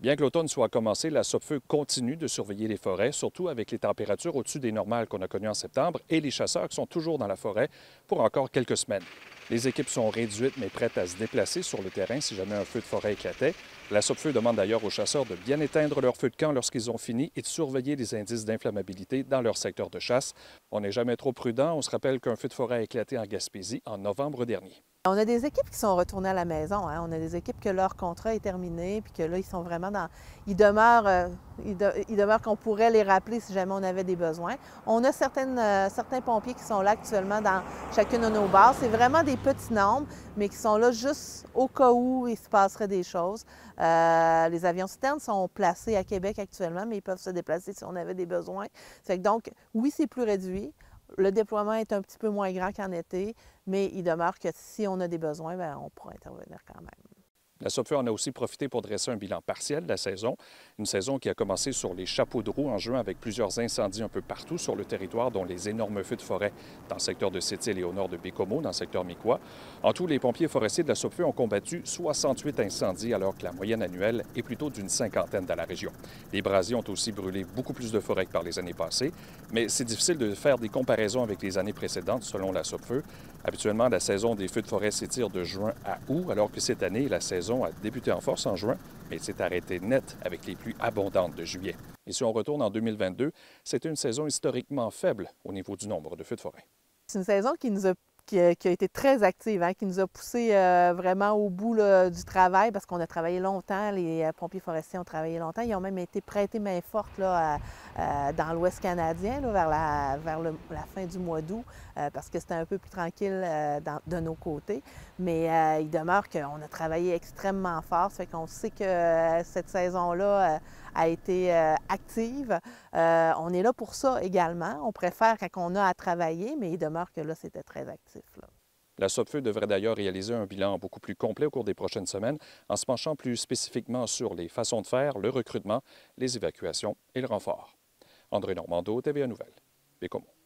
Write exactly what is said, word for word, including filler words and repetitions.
Bien que l'automne soit commencé, la SOPFEU continue de surveiller les forêts, surtout avec les températures au-dessus des normales qu'on a connues en septembre et les chasseurs qui sont toujours dans la forêt pour encore quelques semaines. Les équipes sont réduites mais prêtes à se déplacer sur le terrain si jamais un feu de forêt éclatait. La SOPFEU demande d'ailleurs aux chasseurs de bien éteindre leur feu de camp lorsqu'ils ont fini et de surveiller les indices d'inflammabilité dans leur secteur de chasse. On n'est jamais trop prudent. On se rappelle qu'un feu de forêt a éclaté en Gaspésie en novembre dernier. On a des équipes qui sont retournées à la maison. Hein. On a des équipes que leur contrat est terminé puis que là, ils sont vraiment dans... Ils demeurent, euh, ils de... ils demeurent qu'on pourrait les rappeler si jamais on avait des besoins. On a certaines, euh, certains pompiers qui sont là actuellement dans chacune de nos bases. C'est vraiment des petits nombres, mais qui sont là juste au cas où il se passerait des choses. Euh, les avions citernes sont placés à Québec actuellement, mais ils peuvent se déplacer si on avait des besoins. Ça fait que donc, oui, c'est plus réduit. Le déploiement est un petit peu moins grand qu'en été, mais il demeure que si on a des besoins, bien, on pourra intervenir quand même. La SOPFEU en a aussi profité pour dresser un bilan partiel de la saison, une saison qui a commencé sur les chapeaux de roue en juin avec plusieurs incendies un peu partout sur le territoire, dont les énormes feux de forêt dans le secteur de Sept-Îles et au nord de Bécomo, dans le secteur Miquois. En tout, les pompiers forestiers de la SOPFEU ont combattu soixante-huit incendies, alors que la moyenne annuelle est plutôt d'une cinquantaine dans la région. Les brasiers ont aussi brûlé beaucoup plus de forêts que par les années passées, mais c'est difficile de faire des comparaisons avec les années précédentes, selon la SOPFEU. Habituellement, la saison des feux de forêt s'étire de juin à août, alors que cette année, la saison a débuté en force en juin, mais s'est arrêtée net avec les pluies abondantes de juillet. Et si on retourne en deux mille vingt-deux, c'est une saison historiquement faible au niveau du nombre de feux de forêt. C'est une saison qui nous a qui a été très active, hein, qui nous a poussé euh, vraiment au bout là, du travail parce qu'on a travaillé longtemps, les pompiers forestiers ont travaillé longtemps. Ils ont même été prêtés main forte là, à, à, dans l'Ouest canadien, là, vers, la, vers le, la fin du mois d'août, euh, parce que c'était un peu plus tranquille euh, dans, de nos côtés. Mais euh, il demeure qu'on a travaillé extrêmement fort, ça fait qu'on sait que euh, cette saison-là euh, a été euh, active. Euh, on est là pour ça également. On préfère quand on a à travailler, mais il demeure que là, c'était très actif. La SOPFEU devrait d'ailleurs réaliser un bilan beaucoup plus complet au cours des prochaines semaines en se penchant plus spécifiquement sur les façons de faire, le recrutement, les évacuations et le renfort. André Normand, T V A Nouvelles, Bécomo.